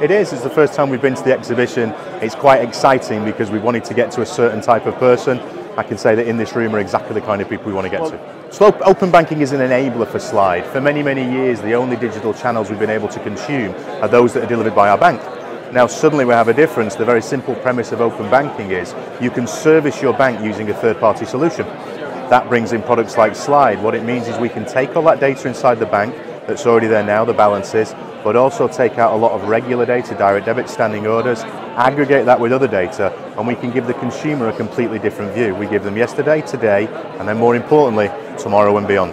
It is. It's the first time we've been to the exhibition. It's quite exciting because we wanted to get to a certain type of person. I can say that in this room are exactly the kind of people we want to get to. So open banking is an enabler for Slide. For many, many years, the only digital channels we've been able to consume are those that are delivered by our bank. Now suddenly we have a difference. The very simple premise of open banking is you can service your bank using a third-party solution. That brings in products like Slide. What it means is we can take all that data inside the bank that's already there now, the balances, but also take out a lot of regular data, direct debit, standing orders, aggregate that with other data, and we can give the consumer a completely different view. We give them yesterday, today, and then more importantly, tomorrow and beyond.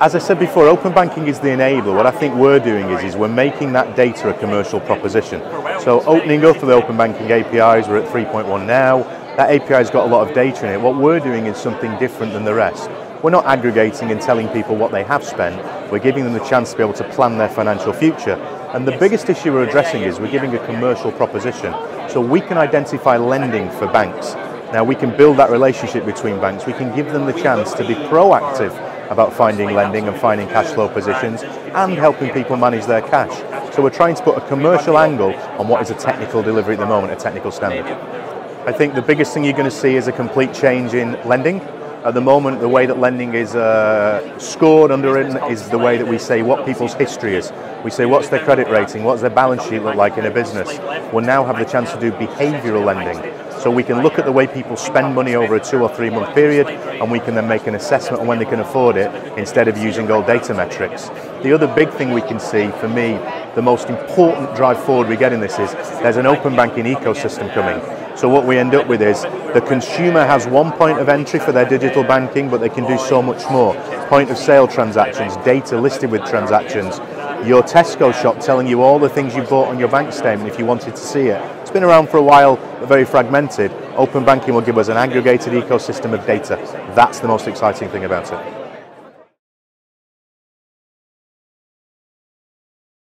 As I said before, open banking is the enabler. What I think we're doing is we're making that data a commercial proposition. So opening up for the open banking APIs, we're at 3.1 now. That API's got a lot of data in it. What we're doing is something different than the rest. We're not aggregating and telling people what they have spent. We're giving them the chance to be able to plan their financial future. And the biggest issue we're addressing is we're giving a commercial proposition. So we can identify lending for banks. Now we can build that relationship between banks. We can give them the chance to be proactive about finding lending and finding cash flow positions and helping people manage their cash. So we're trying to put a commercial angle on what is a technical delivery at the moment, a technical standard. I think the biggest thing you're going to see is a complete change in lending. At the moment, the way that lending is scored, underwritten, is the way that we say what people's history is. We say what's their credit rating, what's their balance sheet look like in a business. We'll now have the chance to do behavioural lending. So we can look at the way people spend money over a 2 or 3 month period, and we can then make an assessment on when they can afford it instead of using old data metrics. The other big thing we can see, for me, the most important drive forward we get in this is there's an open banking ecosystem coming. So what we end up with is the consumer has one point of entry for their digital banking, but they can do so much more. Point of sale transactions, data listed with transactions, your Tesco shop telling you all the things you bought on your bank statement if you wanted to see it. It's been around for a while, but very fragmented. Open banking will give us an aggregated ecosystem of data. That's the most exciting thing about it.